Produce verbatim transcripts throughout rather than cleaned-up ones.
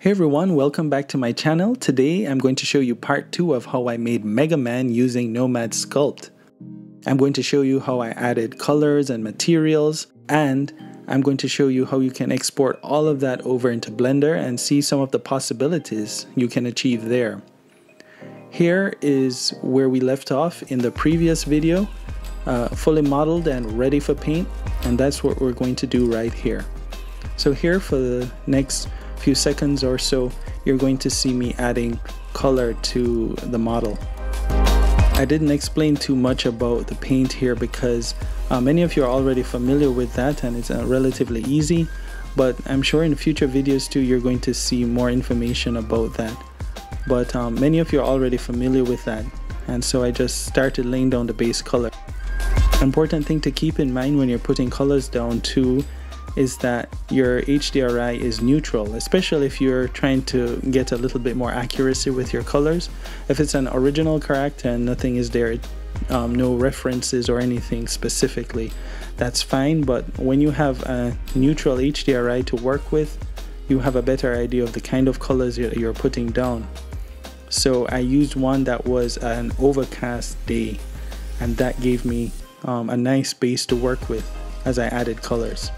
Hey everyone, welcome back to my channel. Today I'm going to show you part two of how I made Mega Man using Nomad Sculpt. I'm going to show you how I added colors and materials, and I'm going to show you how you can export all of that over into Blender and see some of the possibilities you can achieve there. Here is where we left off in the previous video, uh, fully modeled and ready for paint, and that's what we're going to do right here. So here for the next few seconds or so, you're going to see me adding color to the model. I didn't explain too much about the paint here because uh, many of you are already familiar with that and it's uh, relatively easy, but I'm sure in future videos too you're going to see more information about that. But um, many of you are already familiar with that, and so I just started laying down the base color. Important thing to keep in mind when you're putting colors down too is that your H D R I is neutral, especially if you're trying to get a little bit more accuracy with your colors. If it's an original character and nothing is there, um, no references or anything specifically, that's fine, but when you have a neutral H D R I to work with, you have a better idea of the kind of colors you're putting down. So I used one that was an overcast day, and that gave me um, a nice base to work with as I added colors.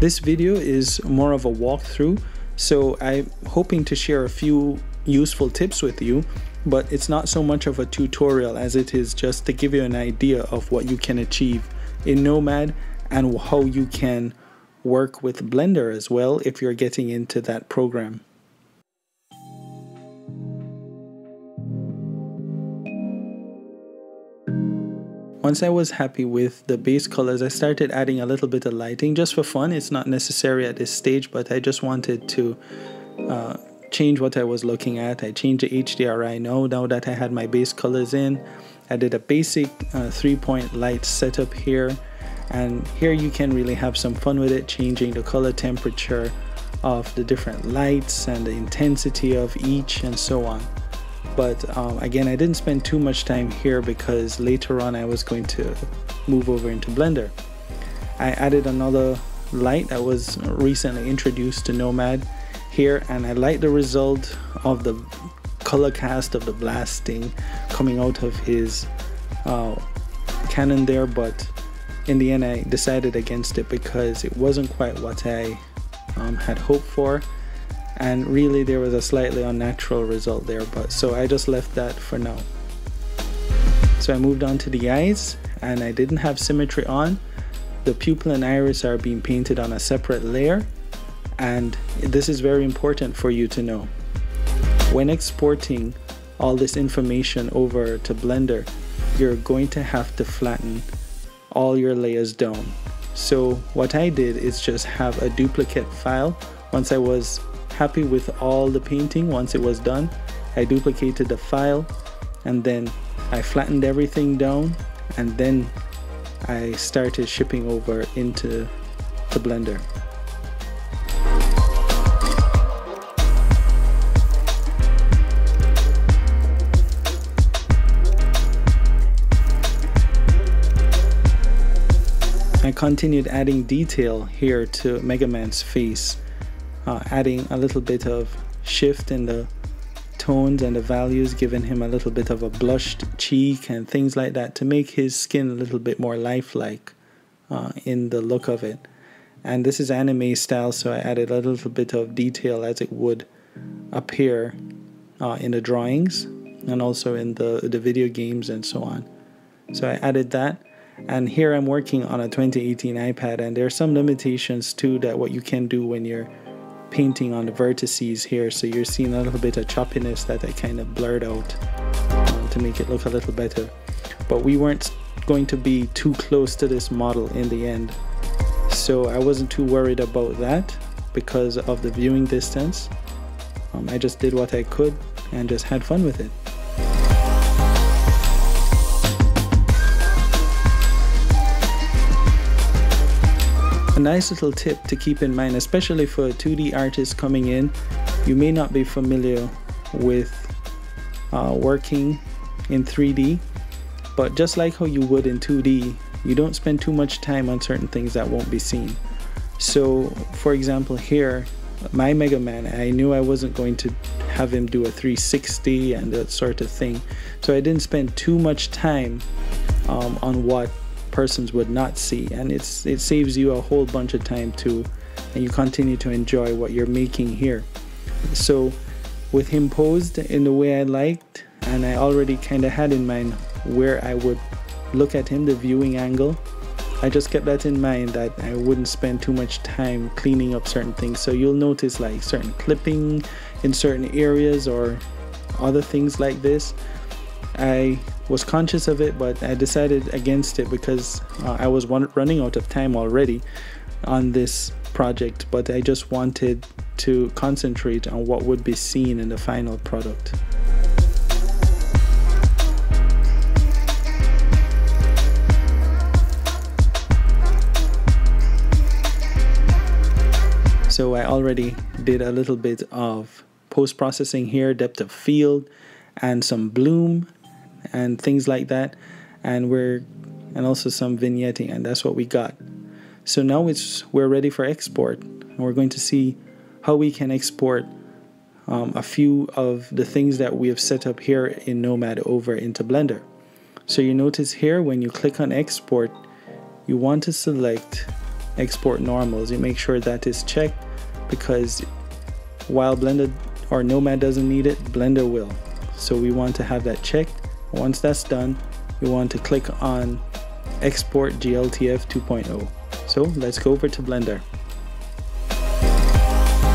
This video is more of a walkthrough, so I'm hoping to share a few useful tips with you, but it's not so much of a tutorial as it is just to give you an idea of what you can achieve in Nomad and how you can work with Blender as well if you're getting into that program. Once I was happy with the base colors, I started adding a little bit of lighting just for fun. It's not necessary at this stage, but I just wanted to uh, change what I was looking at. I changed the H D R I now, now that I had my base colors in. I did a basic uh, three-point light setup here, and here you can really have some fun with it, changing the color temperature of the different lights and the intensity of each and so on. But um, again, I didn't spend too much time here because later on I was going to move over into Blender. I added another light that was recently introduced to Nomad here, and I like the result of the color cast of the blasting coming out of his uh, cannon there, but in the end I decided against it because it wasn't quite what I um, had hoped for. And really there was a slightly unnatural result there, but so I just left that for now. So I moved on to the eyes, and I didn't have symmetry on. The pupil and iris are being painted on a separate layer, and this is very important for you to know. When exporting all this information over to Blender, you're going to have to flatten all your layers down. So what I did is just have a duplicate file. Once I was happy with all the painting, once it was done, I duplicated the file and then I flattened everything down, and then I started shipping over into the Blender. I continued adding detail here to Mega Man's face. Uh, adding a little bit of shift in the tones and the values, giving him a little bit of a blushed cheek and things like that to make his skin a little bit more lifelike uh, in the look of it. And this is anime style, so I added a little bit of detail as it would appear uh, in the drawings and also in the, the video games and so on. So I added that. And here I'm working on a twenty eighteen iPad, and there are some limitations too that what you can do when you're painting on the vertices here, so you're seeing a little bit of choppiness that I kind of blurred out um, to make it look a little better, but we weren't going to be too close to this model in the end, so I wasn't too worried about that because of the viewing distance. um, I just did what I could and just had fun with it. A nice little tip to keep in mind, especially for two D artists coming in, you may not be familiar with uh, working in three D, but just like how you would in two D, you don't spend too much time on certain things that won't be seen. So for example here, my Mega Man, I knew I wasn't going to have him do a three sixty and that sort of thing, so I didn't spend too much time um, on what persons would not see, and it's it saves you a whole bunch of time too, and you continue to enjoy what you're making here. So with him posed in the way I liked, and I already kind of had in mind where I would look at him, the viewing angle, I just kept that in mind that I wouldn't spend too much time cleaning up certain things. So you'll notice like certain clipping in certain areas or other things like this. I was conscious of it, but I decided against it because uh, I was one running out of time already on this project, but I just wanted to concentrate on what would be seen in the final product. So I already did a little bit of post-processing here, depth of field and some bloom and things like that, and we're and also some vignetting, and that's what we got. So now it's we're ready for export, and we're going to see how we can export um, a few of the things that we have set up here in Nomad over into Blender. So you notice here when you click on export, you want to select export normals. You make sure that is checked, because while Blender or Nomad doesn't need it, Blender will. So we want to have that checked. Once that's done, you want to click on export G L T F two point oh. So let's go over to Blender.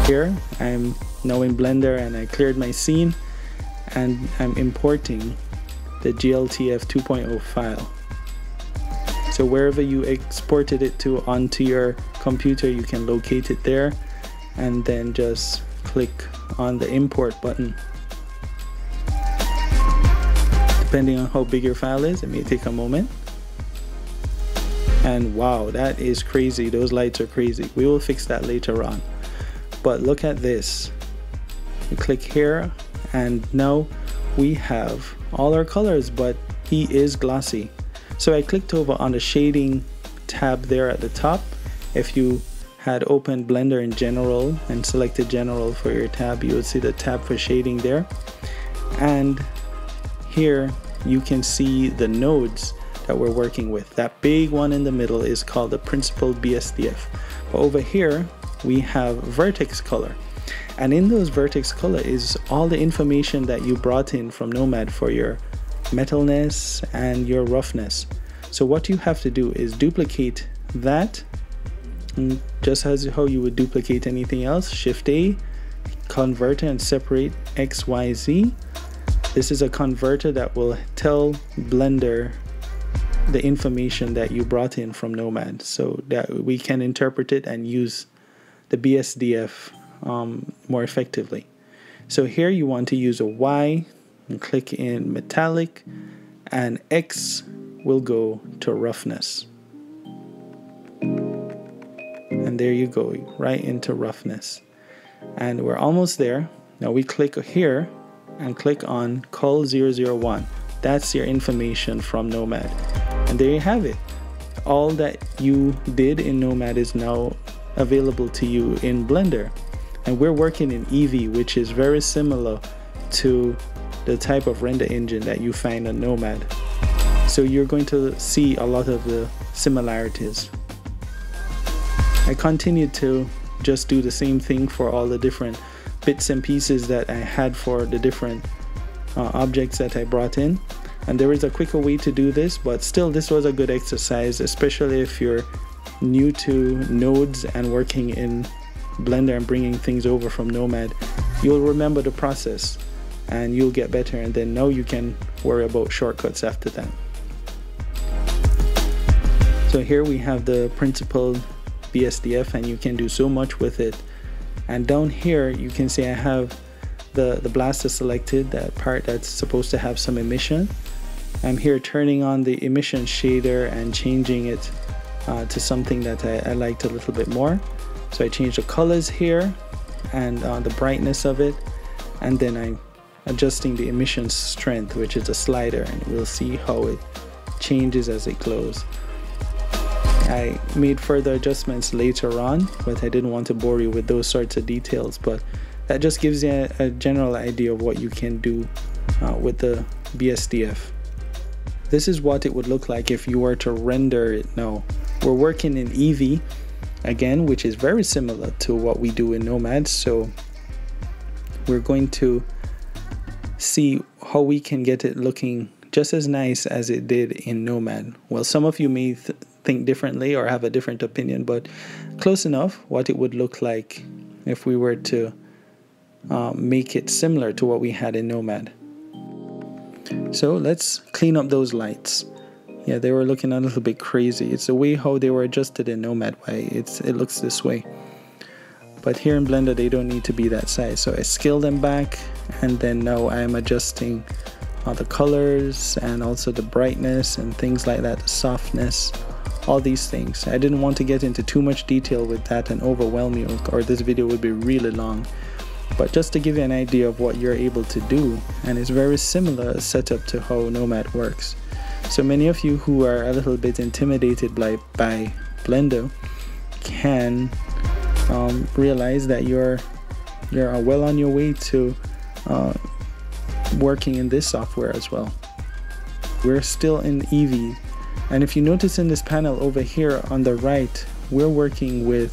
Here I'm now in Blender, and I cleared my scene, and I'm importing the G L T F two point oh file. So wherever you exported it to onto your computer, you can locate it there and then just click on the import button. Depending on how big your file is, it may take a moment. And wow, that is crazy. Those lights are crazy. We will fix that later on. But look at this. You click here, and now we have all our colors, but he is glossy. So I clicked over on the shading tab there at the top. If you had opened Blender in general and selected general for your tab, you would see the tab for shading there. And here you can see the nodes that we're working with. That big one in the middle is called the principal B S D F. But over here we have vertex color. And in those vertex color is all the information that you brought in from Nomad for your metalness and your roughness. So what you have to do is duplicate that, and just as how you would duplicate anything else, shift A, convert and separate X Y Z. This is a converter that will tell Blender the information that you brought in from Nomad, so that we can interpret it and use the B S D F um, more effectively. So here you want to use a Y, and click in metallic, and X will go to roughness. And there you go, right into roughness. And we're almost there. Now we click here and click on col zero zero one. That's your information from Nomad. And there you have it. All that you did in Nomad is now available to you in Blender. And we're working in Eevee, which is very similar to the type of render engine that you find on Nomad. So you're going to see a lot of the similarities. I continued to just do the same thing for all the different bits and pieces that I had for the different uh, objects that I brought in. And there is a quicker way to do this, but still this was a good exercise, especially if you're new to nodes and working in Blender and bringing things over from Nomad. You'll remember the process, and you'll get better, and then now you can worry about shortcuts after that. So here we have the principal B S D F, and you can do so much with it. And down here you can see I have the, the blaster selected, that part that's supposed to have some emission. I'm here turning on the emission shader and changing it uh, to something that I, I liked a little bit more. So I changed the colors here and uh, the brightness of it, and then I'm adjusting the emission strength, which is a slider, and we'll see how it changes as it glows. I made further adjustments later on, but I didn't want to bore you with those sorts of details, but that just gives you a, a general idea of what you can do uh, with the B S D F. This is what it would look like if you were to render it now. We're working in Eevee again, which is very similar to what we do in Nomad, so we're going to see how we can get it looking just as nice as it did in Nomad. Well, some of you may th think differently or have a different opinion, but close enough what it would look like if we were to uh, make it similar to what we had in Nomad. So let's clean up those lights. Yeah, they were looking a little bit crazy. It's the way how they were adjusted in Nomad. Why it's it looks this way, but here in Blender they don't need to be that size, so I scale them back, and then now I'm adjusting uh, the colors and also the brightness and things like that, the softness, all these things. I didn't want to get into too much detail with that and overwhelm you, or this video would be really long, but just to give you an idea of what you're able to do. And it's very similar setup to how Nomad works. So many of you who are a little bit intimidated by, by Blender can um, realize that you're you're well on your way to uh, working in this software as well. We're still in Eevee, and if you notice in this panel over here on the right, we're working with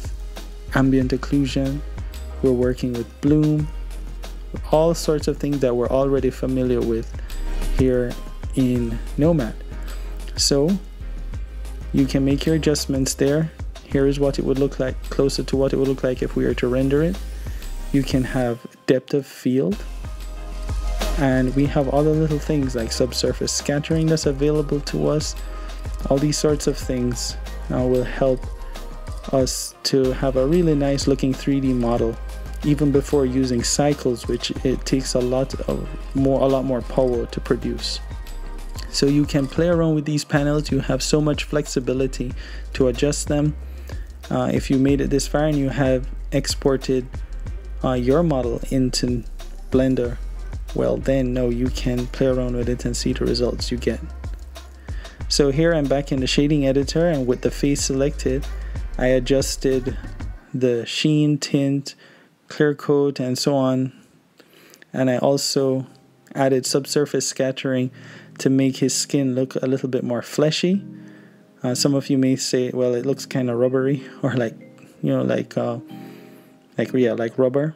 ambient occlusion, we're working with bloom, all sorts of things that we're already familiar with here in Nomad. So you can make your adjustments there. Here is what it would look like, closer to what it would look like if we were to render it. You can have depth of field, and we have all the little things like subsurface scattering that's available to us. All these sorts of things now will help us to have a really nice looking three D model, even before using Cycles, which it takes a lot of more a lot more power to produce. So you can play around with these panels. You have so much flexibility to adjust them. Uh, if you made it this far and you have exported uh, your model into Blender, well then no, you can play around with it and see the results you get. So here I'm back in the shading editor, and with the face selected, I adjusted the sheen, tint, clear coat, and so on, and I also added subsurface scattering to make his skin look a little bit more fleshy. Uh, some of you may say, well, it looks kind of rubbery, or like, you know, like uh, like yeah, like rubber,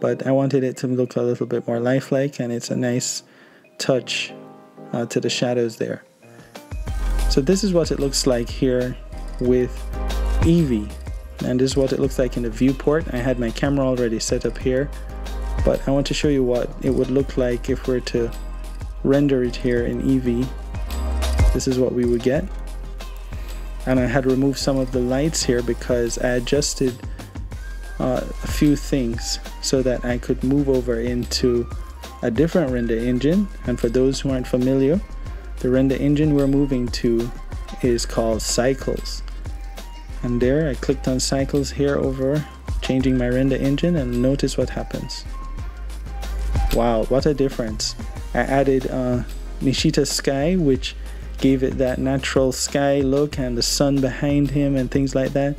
but I wanted it to look a little bit more lifelike, and it's a nice touch uh, to the shadows there. So this is what it looks like here with Eevee, and this is what it looks like in the viewport. I had my camera already set up here, but I want to show you what it would look like if we were to render it here in Eevee. This is what we would get, and I had removed some of the lights here because I adjusted uh, a few things so that I could move over into a different render engine. And for those who aren't familiar, the render engine we're moving to is called Cycles, and there I clicked on Cycles here over changing my render engine, and notice what happens. Wow, what a difference. I added uh, Nishita Sky, which gave it that natural sky look and the sun behind him and things like that.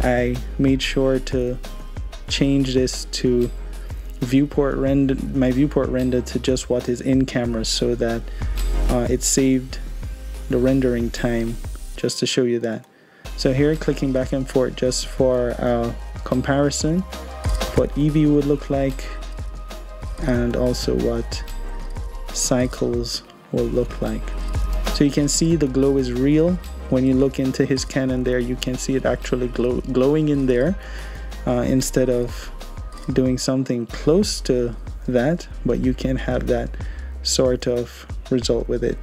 I made sure to change this to viewport render, my viewport render, to just what is in camera, so that uh, it saved the rendering time, just to show you that. So here, clicking back and forth just for a comparison, what Eevee would look like and also what Cycles will look like. So you can see the glow is real. When you look into his cannon there, you can see it actually glow, glowing in there uh, instead of doing something close to that, but you can have that sort of result with it.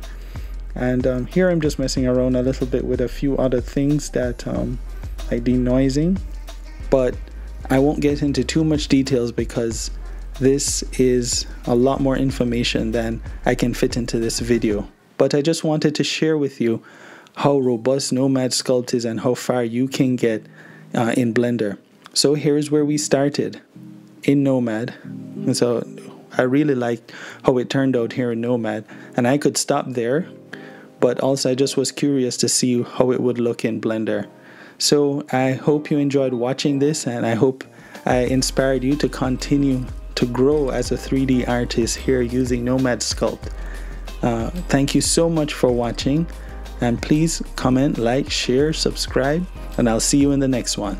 And um, here I'm just messing around a little bit with a few other things that um, like denoising, but I won't get into too much details because this is a lot more information than I can fit into this video. But I just wanted to share with you how robust Nomad Sculpt is and how far you can get uh, in Blender. So here's where we started in Nomad, and so I really liked how it turned out here in Nomad, and I could stop there, but also I just was curious to see how it would look in Blender. So I hope you enjoyed watching this, and I hope I inspired you to continue to grow as a three D artist here using Nomad Sculpt. Uh, thank you so much for watching, and please comment, like, share, subscribe, and I'll see you in the next one.